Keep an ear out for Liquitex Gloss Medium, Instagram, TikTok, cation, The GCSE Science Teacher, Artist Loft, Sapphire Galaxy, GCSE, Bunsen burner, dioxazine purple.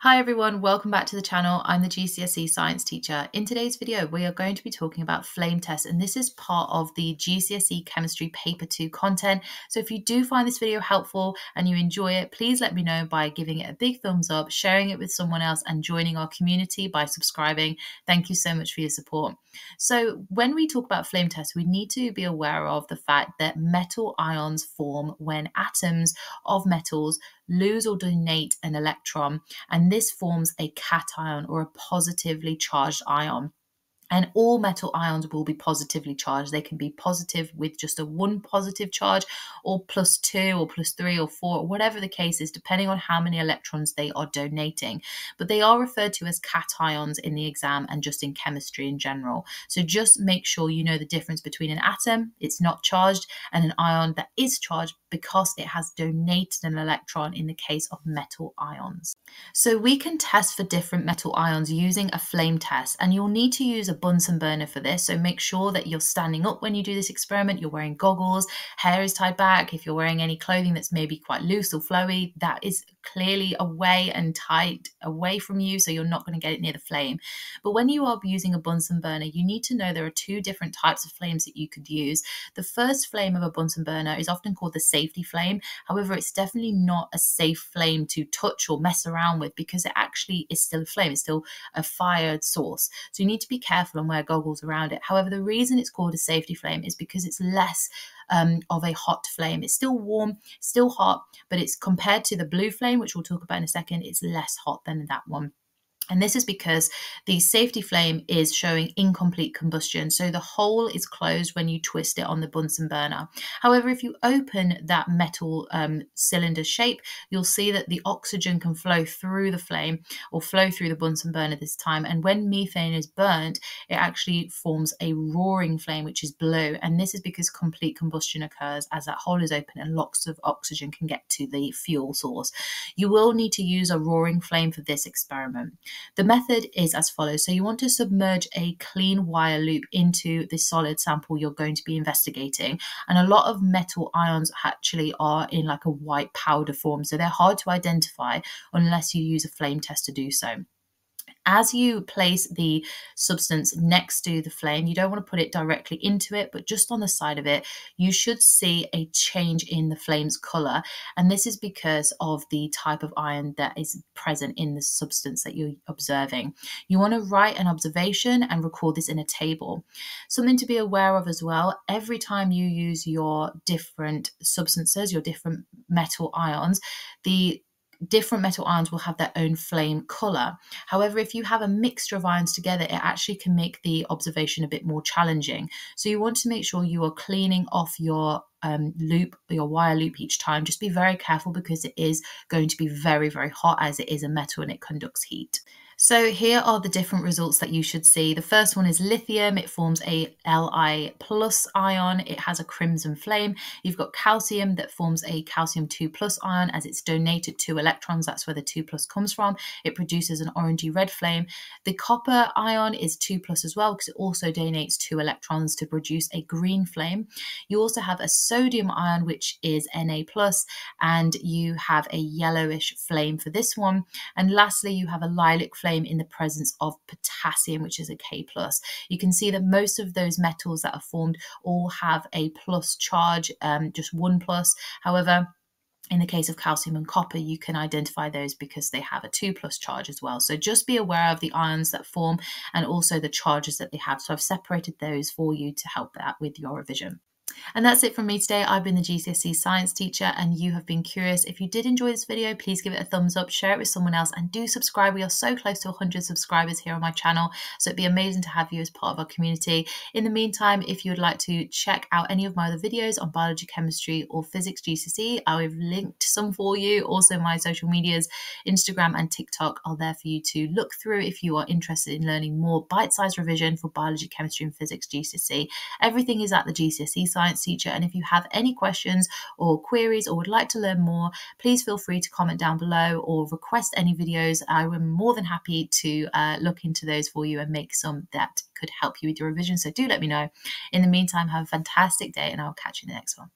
Hi everyone, welcome back to the channel. I'm the GCSE science teacher. In today's video we are going to be talking about flame tests, and this is part of the GCSE chemistry paper 2 content. So if you do find this video helpful and you enjoy it, please let me know by giving it a big thumbs up, sharing it with someone else, and joining our community by subscribing. Thank you so much for your support. So when we talk about flame tests, we need to be aware of the fact that metal ions form when atoms of metals lose or donate an electron, and this forms a cation or a positively charged ion. And all metal ions will be positively charged. They can be positive with just a one positive charge, or +2 or +3 or 4, or whatever the case is, depending on how many electrons they are donating. But they are referred to as cations in the exam and just in chemistry in general. So just make sure you know the difference between an atom, it's not charged, and an ion that is charged because it has donated an electron in the case of metal ions. So we can test for different metal ions using a flame test, and you'll need to use a Bunsen burner for this, so make sure that you're standing up when you do this experiment, you're wearing goggles, hair is tied back. If you're wearing any clothing that's maybe quite loose or flowy, that is clearly away and tied away from you, so you're not going to get it near the flame. But when you are using a Bunsen burner, you need to know there are two different types of flames that you could use. The first flame of a Bunsen burner is often called the safety flame. However, it's definitely not a safe flame to touch or mess around with, because it actually is still a flame, it's still a fired source. So you need to be careful and wear goggles around it. However, the reason it's called a safety flame is because it's less of a hot flame. It's still warm, still hot, but it's compared to the blue flame, which we'll talk about in a second, it's less hot than that one. And this is because the safety flame is showing incomplete combustion, so the hole is closed when you twist it on the Bunsen burner. However, if you open that metal cylinder shape, you'll see that the oxygen can flow through the flame, or flow through the Bunsen burner this time, and when methane is burnt, it actually forms a roaring flame, which is blue, and this is because complete combustion occurs as that hole is open and lots of oxygen can get to the fuel source. You will need to use a roaring flame for this experiment. The method is as follows. So you want to submerge a clean wire loop into the solid sample you're going to be investigating. And a lot of metal ions actually are in like a white powder form, so they're hard to identify unless you use a flame test to do so. As you place the substance next to the flame, you don't want to put it directly into it, but just on the side of it, you should see a change in the flame's colour. And this is because of the type of ion that is present in the substance that you're observing. You want to write an observation and record this in a table. Something to be aware of as well, every time you use your different substances, your different metal ions, the different metal ions will have their own flame colour. However, if you have a mixture of ions together, it actually can make the observation a bit more challenging. So you want to make sure you are cleaning off your loop, your wire loop each time. Just be very careful, because it is going to be very, very hot, as it is a metal and it conducts heat. So here are the different results that you should see. The first one is lithium. It forms a Li+ ion. It has a crimson flame. You've got calcium that forms a Ca2+ ion. As it's donated 2 electrons, that's where the 2+ comes from. It produces an orangey red flame. The copper ion is 2+ as well, because it also donates 2 electrons to produce a green flame. You also have a sodium ion, which is Na+, and you have a yellowish flame for this one. And lastly, you have a lilac flame in the presence of potassium, which is a K+. You can see that most of those metals that are formed all have a plus charge, just 1+. However, in the case of calcium and copper, you can identify those because they have a 2+ charge as well. So just be aware of the ions that form and also the charges that they have. So I've separated those for you to help that with your revision. And that's it from me today. I've been the GCSE science teacher, and you have been curious. If you did enjoy this video, please give it a thumbs up, share it with someone else, and do subscribe. We are so close to 100 subscribers here on my channel, so it'd be amazing to have you as part of our community. In the meantime, if you would like to check out any of my other videos on biology, chemistry, or physics GCSE, I've linked some for you. Also, my social medias, Instagram and TikTok, are there for you to look through if you are interested in learning more bite-sized revision for biology, chemistry, and physics GCSE. Everything is at the GCSE site. science teacher. And if you have any questions or queries or would like to learn more, please feel free to comment down below or request any videos. I'm more than happy to look into those for you and make some that could help you with your revision. So do let me know. In the meantime, have a fantastic day and I'll catch you in the next one.